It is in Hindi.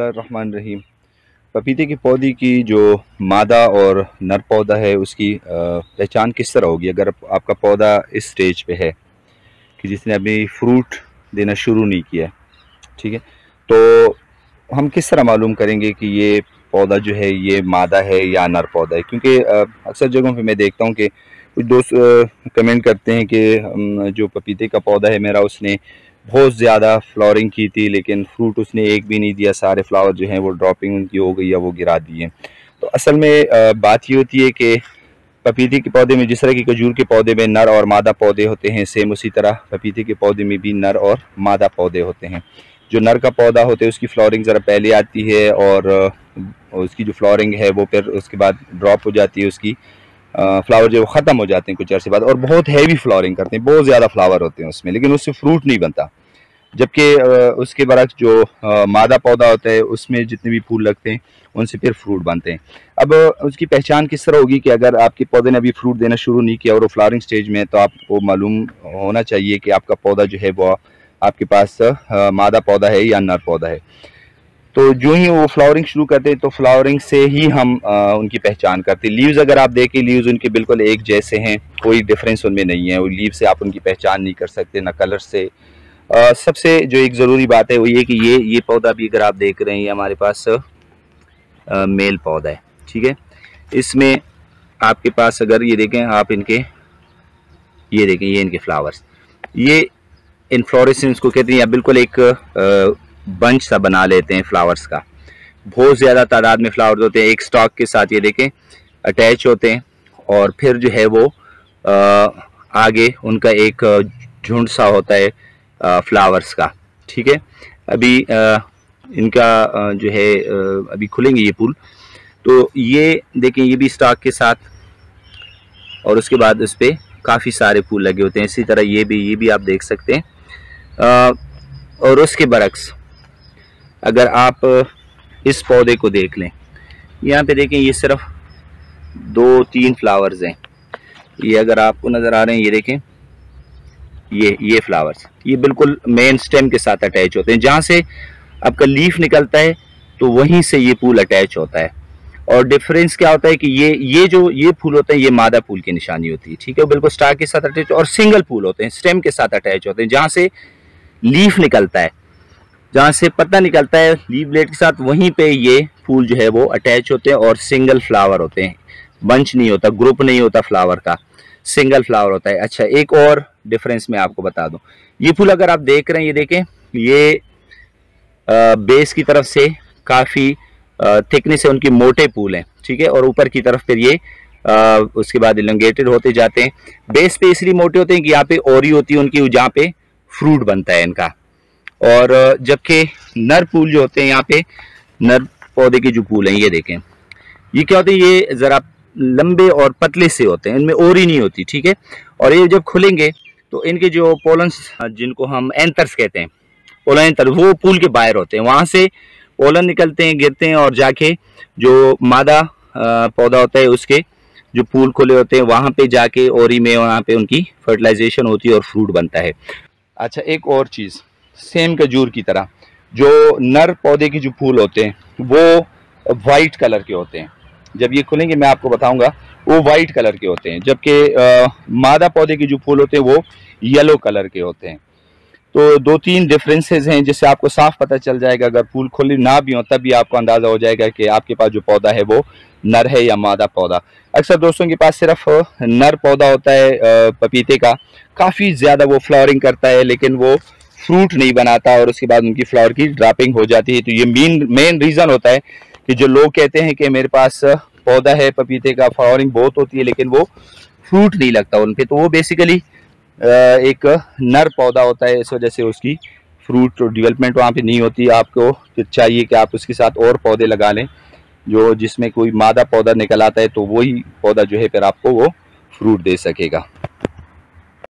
बिस्मिल्लाहिर्रहमानिर्रहीम। पपीते के पौधे की जो मादा और नर पौधा है उसकी पहचान किस तरह होगी अगर आपका पौधा इस स्टेज पे है कि जिसने अभी फ्रूट देना शुरू नहीं किया? ठीक है, तो हम किस तरह मालूम करेंगे कि ये पौधा जो है ये मादा है या नर पौधा है? क्योंकि अक्सर जगहों पे मैं देखता हूँ कि कुछ दोस्त कमेंट करते हैं कि जो पपीते का पौधा है मेरा उसने बहुत ज़्यादा फ्लावरिंग की थी लेकिन फ्रूट उसने एक भी नहीं दिया, सारे फ्लावर जो हैं वो ड्रॉपिंग उनकी हो गई या वो गिरा दिए। तो असल में बात ये होती है कि पपीते के पौधे में जिस तरह की खजूर के पौधे में नर और मादा पौधे होते हैं, सेम उसी तरह पपीते के पौधे में भी नर और मादा पौधे होते हैं। जो नर का पौधा होता है उसकी फ्लावरिंग ज़रा पहले आती है और उसकी जो फ्लावरिंग है वो फिर उसके बाद ड्रॉप हो जाती है, उसकी फ्लावर जो ख़त्म हो जाते हैं कुछ अर्से बाद और बहुत हैवी फ्लावरिंग करते हैं, बहुत ज़्यादा फ्लावर होते हैं उसमें, लेकिन उससे फ्रूट नहीं बनता। जबकि उसके बरक्स जो मादा पौधा होता है उसमें जितने भी फूल लगते हैं उनसे फिर फ्रूट बनते हैं। अब उसकी पहचान किस तरह होगी कि अगर आपके पौधे ने अभी फ्रूट देना शुरू नहीं किया और वो फ्लावरिंग स्टेज में है तो आपको मालूम होना चाहिए कि आपका पौधा जो है वो आपके पास मादा पौधा है या नर पौधा है। तो जो ही वो फ्लावरिंग शुरू करते हैं तो फ्लावरिंग से ही हम उनकी पहचान करते हैं। लीव्स अगर आप देखें, लीव्स उनके बिल्कुल एक जैसे हैं, कोई डिफरेंस उनमें नहीं है, वो लीव से आप उनकी पहचान नहीं कर सकते ना कलर से। सबसे जो एक ज़रूरी बात है वो ये कि ये पौधा भी अगर आप देख रहे हैं ये हमारे पास मेल पौधा है। ठीक है, इसमें आपके पास अगर ये देखें आप इनके ये देखें, ये इनके फ्लावर्स, ये इन्फ्लोरेसेंस को कहते हैं, या बिल्कुल एक बंच सा बना लेते हैं फ्लावर्स का, बहुत ज़्यादा तादाद में फ्लावर्स होते हैं, एक स्टॉक के साथ ये देखें अटैच होते हैं और फिर जो है वो आगे उनका एक झुंड सा होता है फ्लावर्स का। ठीक है, अभी इनका जो है अभी खुलेंगे ये फूल, तो ये देखें ये भी स्टॉक के साथ और उसके बाद उस पर काफ़ी सारे फूल लगे होते हैं। इसी तरह ये भी आप देख सकते हैं। और उसके बरक्स अगर आप इस पौधे को देख लें, यहाँ पे देखें ये सिर्फ 2-3 फ्लावर्स हैं। ये अगर आपको नज़र आ रहे हैं ये देखें, ये फ्लावर्स ये बिल्कुल मेन स्टेम के साथ अटैच होते हैं। जहाँ से आपका लीफ निकलता है तो वहीं से ये फूल अटैच होता है। और डिफरेंस क्या होता है कि ये फूल होते हैं, ये मादा फूल की निशानी होती है। ठीक है, बिल्कुल स्टार के साथ अटैच और सिंगल फूल होते हैं, स्टेम के साथ अटैच होते हैं। जहाँ से लीफ निकलता है, जहाँ से पत्ता निकलता है लीफ ब्लेड के साथ, वहीं पे ये फूल जो है वो अटैच होते हैं और सिंगल फ्लावर होते हैं, बंच नहीं होता, ग्रुप नहीं होता फ्लावर का, सिंगल फ्लावर होता है। अच्छा, एक और डिफरेंस मैं आपको बता दूं, ये फूल अगर आप देख रहे हैं ये देखें, ये बेस की तरफ से काफ़ी थिकनेस है, उनके मोटे फूल हैं। ठीक है, और ऊपर की तरफ फिर ये उसके बाद एलोंगेटेड होते जाते हैं। बेस पे इसलिए मोटे होते हैं कि यहाँ पे ओरी होती है उनकी, जहाँ पे फ्रूट बनता है इनका। और जबकि नर फूल जो होते हैं, यहाँ पे नर पौधे के जो फूल हैं ये देखें, ये क्या होते हैं, ये ज़रा लंबे और पतले से होते हैं, इनमें ओरी नहीं होती। ठीक है, और ये जब खुलेंगे तो इनके जो पोलन्स, जिनको हम एंथर्स कहते हैं, पोलन एंथर, वो फूल के बाहर होते हैं, वहाँ से पोलन निकलते हैं, गिरते हैं और जाके जो मादा पौधा होता है उसके जो फूल खुले होते हैं वहाँ पे जाके ओरी में, वहाँ पे उनकी फर्टिलाइजेशन होती है और फ्रूट बनता है। अच्छा, एक और चीज़, सेम खजूर की तरह जो नर पौधे के जो फूल होते हैं वो वाइट कलर के होते हैं, जब ये खुलेंगे मैं आपको बताऊंगा, वो वाइट कलर के होते हैं, जबकि मादा पौधे के जो फूल होते हैं वो येलो कलर के होते हैं। तो 2-3 डिफरेंसेस हैं जिससे आपको साफ पता चल जाएगा, अगर फूल खुले ना भी हो तब भी आपको अंदाज़ा हो जाएगा कि आपके पास जो पौधा है वो नर है या मादा पौधा। अक्सर दोस्तों के पास सिर्फ नर पौधा होता है पपीते का, काफ़ी ज़्यादा वो फ्लावरिंग करता है लेकिन वो फ्रूट नहीं बनाता और उसके बाद उनकी फ्लावर की ड्रॉपिंग हो जाती है। तो ये मेन रीज़न होता है कि जो लोग कहते हैं कि मेरे पास पौधा है पपीते का, फ्लावरिंग बहुत होती है लेकिन वो फ्रूट नहीं लगता उन पर, तो वो बेसिकली एक नर पौधा होता है, इस वजह से उसकी फ्रूट डेवलपमेंट वहाँ पे नहीं होती। आपको चाहिए कि आप उसके साथ और पौधे लगा लें जो जिसमें कोई मादा पौधा निकल आता है, तो वही पौधा जो है फिर आपको वो फ्रूट दे सकेगा।